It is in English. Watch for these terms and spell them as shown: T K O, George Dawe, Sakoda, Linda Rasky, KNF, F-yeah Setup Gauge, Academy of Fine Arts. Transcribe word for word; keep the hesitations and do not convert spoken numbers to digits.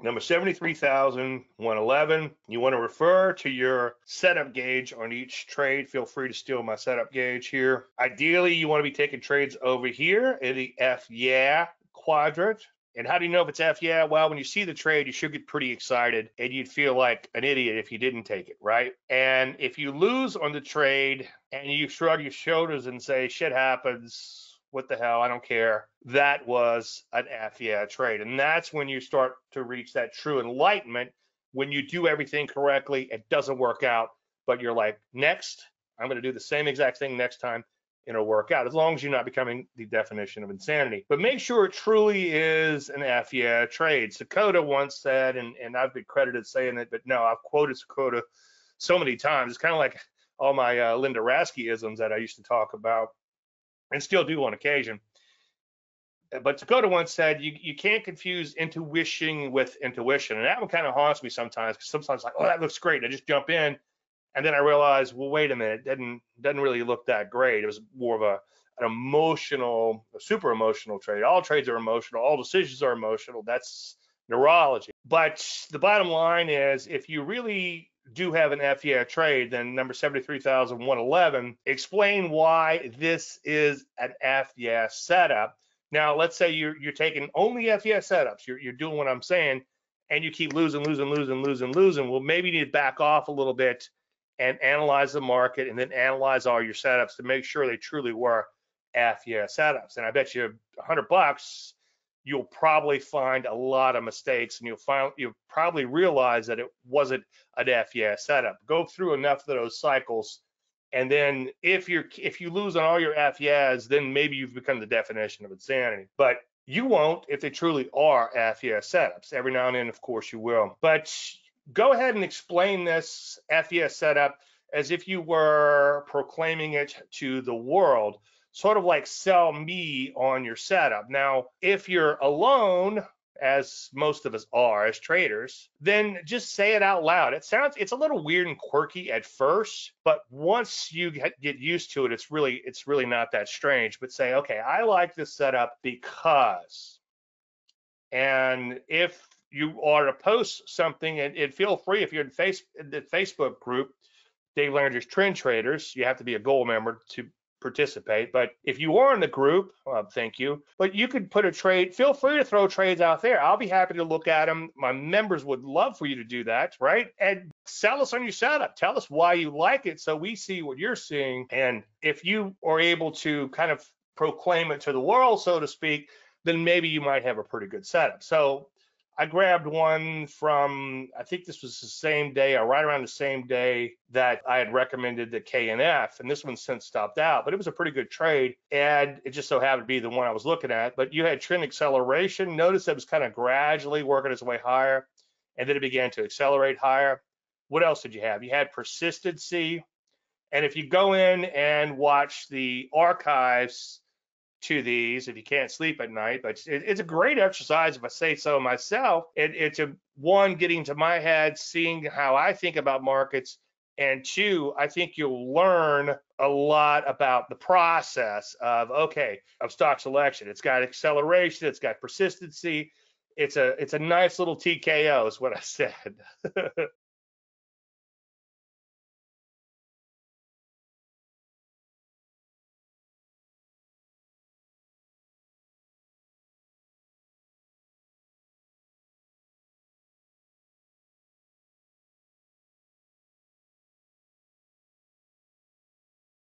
number seventy-three thousand one eleven. You want to refer to your setup gauge on each trade. Feel free to steal my setup gauge here. Ideally, you want to be taking trades over here in the F yeah quadrant. And how do you know if it's F yeah? Well, when you see the trade, you should get pretty excited and you'd feel like an idiot if you didn't take it, right? And if you lose on the trade and you shrug your shoulders and say, shit happens, what the hell, I don't care, that was an F yeah trade. And that's when you start to reach that true enlightenment, when you do everything correctly, it doesn't work out, but you're like, next, I'm gonna do the same exact thing next time, it'll work out, as long as you're not becoming the definition of insanity. But make sure it truly is an F yeah trade. Sakoda once said, and, and I've been credited saying it, but no, I've quoted Sakoda so many times. It's kind of like all my uh, Linda Rasky-isms that I used to talk about, and still do on occasion. But Sakoda once said, you, you can't confuse intuition with intuition. And that one kind of haunts me sometimes, because sometimes like, oh, that looks great. I just jump in. And then I realize, well, wait a minute, it didn't, doesn't really look that great. It was more of a, an emotional, a super emotional trade. All trades are emotional. All decisions are emotional. That's neurology. But the bottom line is, if you really do have an F yeah trade, then number seventy-three thousand one eleven, explain why this is an F yeah setup. Now, let's say you're you're taking only F yeah setups, you're, you're doing what I'm saying, and you keep losing, losing, losing, losing, losing. Well, maybe you need to back off a little bit and analyze the market and then analyze all your setups to make sure they truly were F yeah setups. And I bet you a hundred bucks, you'll probably find a lot of mistakes, and you'll find you'll probably realize that it wasn't an F yeah setup. Go through enough of those cycles, and then if you're if you lose on all your F yeahs, then maybe you've become the definition of insanity. But you won't if they truly are F yeah setups. Every now and then, of course, you will. But go ahead and explain this F yeah setup as if you were proclaiming it to the world. Sort of like sell me on your setup. Now, if you're alone, as most of us are as traders, then just say it out loud. It sounds, it's a little weird and quirky at first, but once you get used to it, it's really, it's really not that strange. But say, okay, I like this setup because, and if you are to post something, and, and feel free, if you're in face, the Facebook group, Dave Landry's Trend Traders, you have to be a gold member to participate. But if you are in the group, uh, thank you, but you could put a trade, feel free to throw trades out there. I'll be happy to look at them. My members would love for you to do that, right? And sell us on your setup. Tell us why you like it so we see what you're seeing. And if you are able to kind of proclaim it to the world, so to speak, then maybe you might have a pretty good setup. So I grabbed one from, I think this was the same day or right around the same day that I had recommended the K N F, and this one's since stopped out, but it was a pretty good trade, and it just so happened to be the one I was looking at. But you had trend acceleration. Notice that it was kind of gradually working its way higher, and then it began to accelerate higher. What else did you have? You had persistency, and if you go in and watch the archives to these, if you can't sleep at night, but it, it's a great exercise, if I say so myself. It, it's a one, getting to my head, seeing how I think about markets, and two, I think you'll learn a lot about the process of okay of stock selection. It's got acceleration, it's got persistency. It's a it's a nice little T K O is what I said.